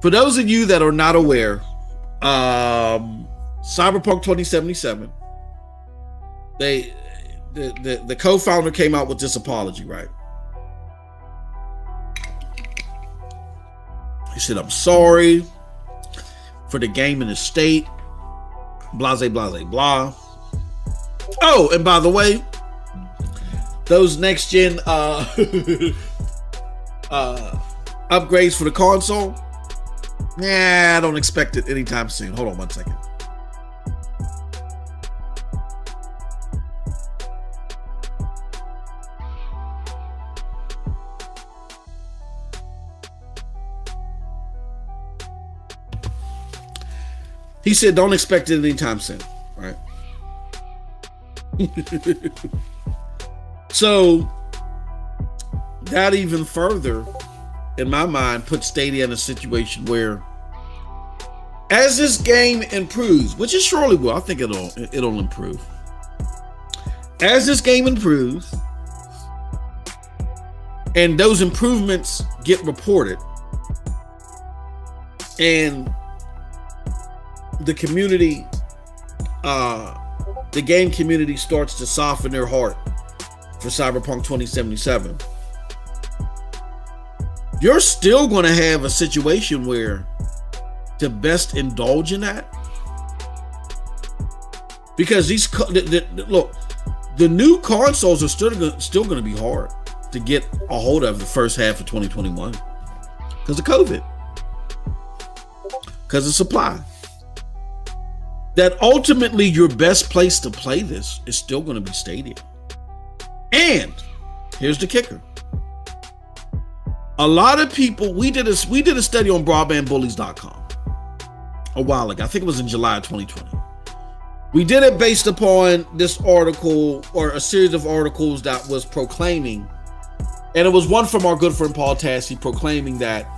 For those of you that are not aware, Cyberpunk 2077, the co-founder came out with this apology, right? He said, "I'm sorry for the game in the state, blah, blah, blah, blah." Oh, and by the way, those next gen upgrades for the console, nah, I don't expect it anytime soon. Hold on one second. He said, "Don't expect it anytime soon," right? So that even further, in my mind, puts Stadia in a situation where, as this game improves, which it surely will, I think it'll improve. As this game improves, and those improvements get reported, and the community, the game community starts to soften their heart for Cyberpunk 2077, you're still going to have a situation where to best indulge in that, because these look, the new consoles are still going to be hard to get a hold of the first half of 2021 because of COVID, because of supply. That ultimately your best place to play this is still going to be Stadia. And here's the kicker. A lot of people, we did a study on broadbandbullies.com a while ago. I think it was in July of 2020. We did it based upon this article, or a series of articles that was proclaiming, and it was one from our good friend Paul Tassi proclaiming that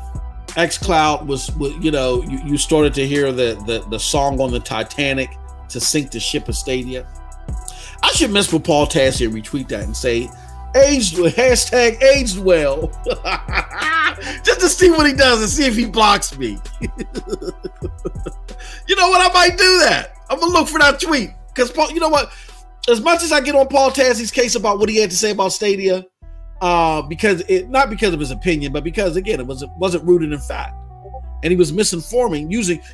XCloud was, you know, you started to hear the song on the Titanic to sink the ship of Stadia. I should mess with Paul Tassi and retweet that and say, aged well, just to see what he does and see if he blocks me. You know what? I might do that. I'm going to look for that tweet. Because, Paul, you know what? As much as I get on Paul Tassi's case about what he had to say about Stadia, because it, not because of his opinion, but because, again, it wasn't rooted in fact, and he was misinforming.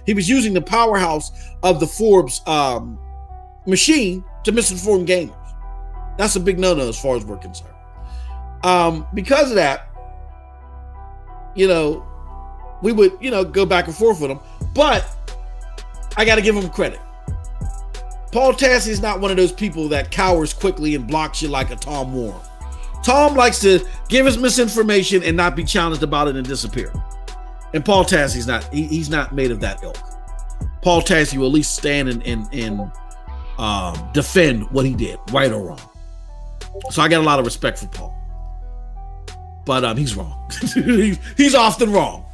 He was using the powerhouse of the Forbes machine to misinform gamers. That's a big no-no as far as we're concerned. Because of that, you know, we would, you know, go back and forth with him. But I got to give him credit. Paul Tassi is not one of those people that cowers quickly and blocks you like a Tom Warren. Tom likes to give his misinformation and not be challenged about it and disappear. And Paul Tassi's not, he's not made of that ilk. Paul Tassi will at least stand and defend what he did, right or wrong. So I got a lot of respect for Paul. But he's wrong. He's often wrong.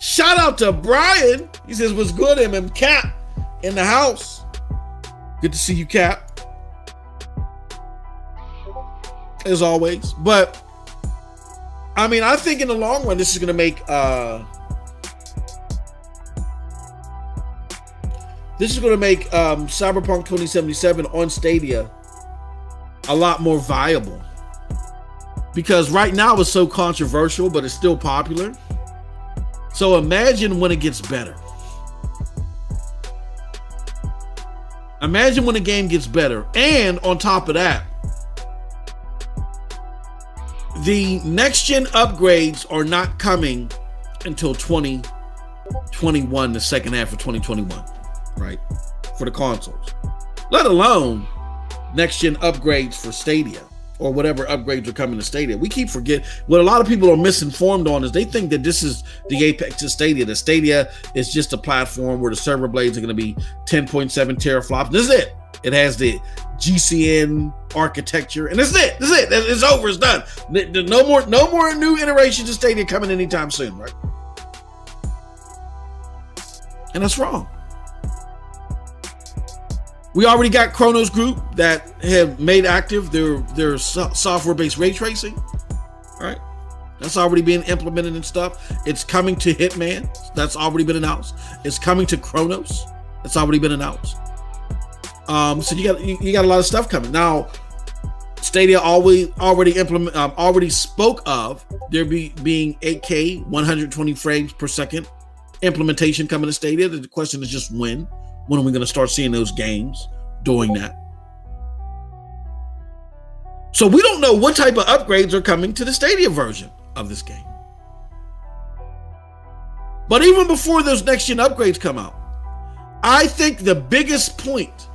Shout out to Brian. He says, "What's good, MM Cap in the house?" Good to see you, Cap, as always. But I mean, I think in the long run, this is going to make Cyberpunk 2077 on Stadia a lot more viable, because right now it's so controversial, but it's still popular. So imagine when it gets better. Imagine when the game gets better. And on top of that, the next-gen upgrades are not coming until 2021, the second half of 2021, right? For the consoles. Let alone next-gen upgrades for Stadia, or whatever upgrades are coming to Stadia. We keep forgetting. What a lot of people are misinformed on is they think that this is the apex of Stadia. The Stadia is just a platform where the server blades are going to be 10.7 teraflops. This is it. It has the GCN architecture, and that's it. That's it. It's over. It's done. No more new iterations of Stadia coming anytime soon, right? And that's wrong. We already got Kronos Group that have made active their software-based ray tracing, right? That's already being implemented and stuff. It's coming to Hitman. That's already been announced. It's coming to Kronos. That's already been announced. So you got a lot of stuff coming. Now, Stadia already spoke of there being 8K 120 frames per second implementation coming to Stadia. The question is just when. When are we going to start seeing those games doing that? So we don't know what type of upgrades are coming to the Stadia version of this game. But even before those next-gen upgrades come out, I think the biggest point,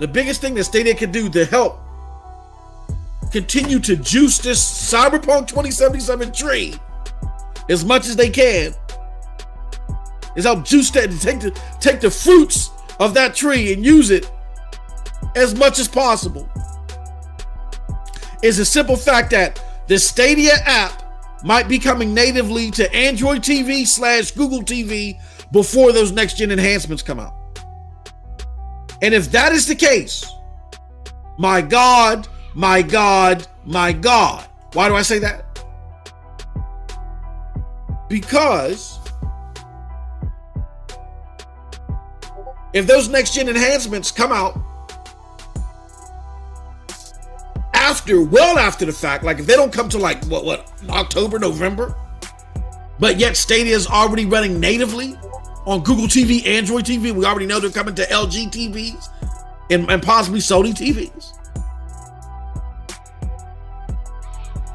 the biggest thing that Stadia can do to help continue to juice this Cyberpunk 2077 tree as much as they can is help juice that and take the fruits of that tree and use it as much as possible. Is the simple fact that the Stadia app might be coming natively to Android TV / Google TV before those next-gen enhancements come out. And if that is the case, my God, my God, my God. Why do I say that? Because if those next-gen enhancements come out after, well after the fact, like if they don't come to like, what, October, November, but yet Stadia is already running natively on Google TV, Android TV, we already know they're coming to LG TVs and possibly Sony TVs.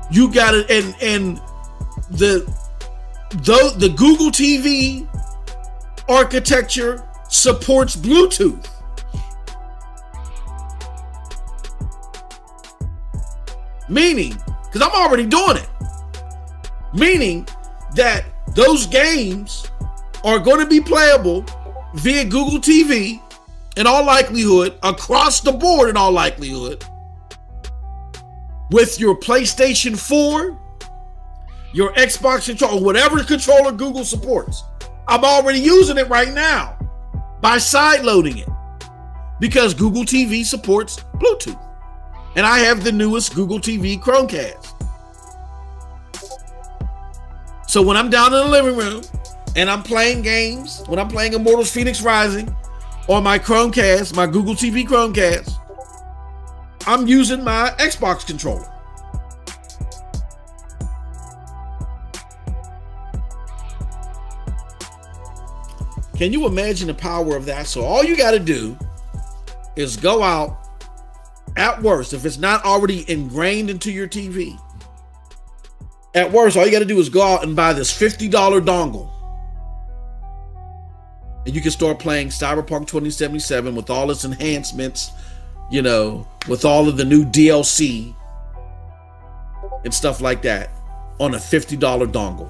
You got it, and the Google TV architecture supports Bluetooth. Meaning, because I'm already doing it, meaning that those games are going to be playable via Google TV in all likelihood, across the board in all likelihood, with your PlayStation 4, your Xbox controller, whatever controller Google supports. I'm already using it right now by sideloading it because Google TV supports Bluetooth. And I have the newest Google TV Chromecast. So when I'm down in the living room and I'm playing games, when I'm playing Immortals Fenyx Rising on my Chromecast, my Google TV Chromecast, I'm using my Xbox controller. Can you imagine the power of that? So all you got to do is go out, at worst, if it's not already ingrained into your TV, at worst, all you got to do is go out and buy this $50 dongle. And you can start playing Cyberpunk 2077 with all its enhancements, you know, with all of the new DLC and stuff like that on a $50 dongle.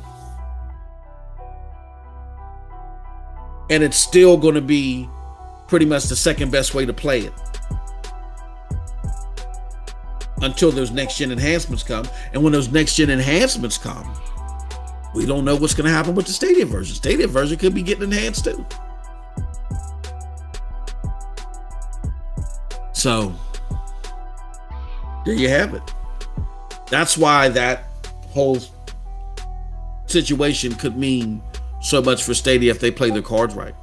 And it's still going to be pretty much the second best way to play it until those next-gen enhancements come. And when those next-gen enhancements come, we don't know what's going to happen with the Stadia version. Stadia version could be getting enhanced too. So, there you have it. That's why that whole situation could mean so much for Stadia if they play their cards right.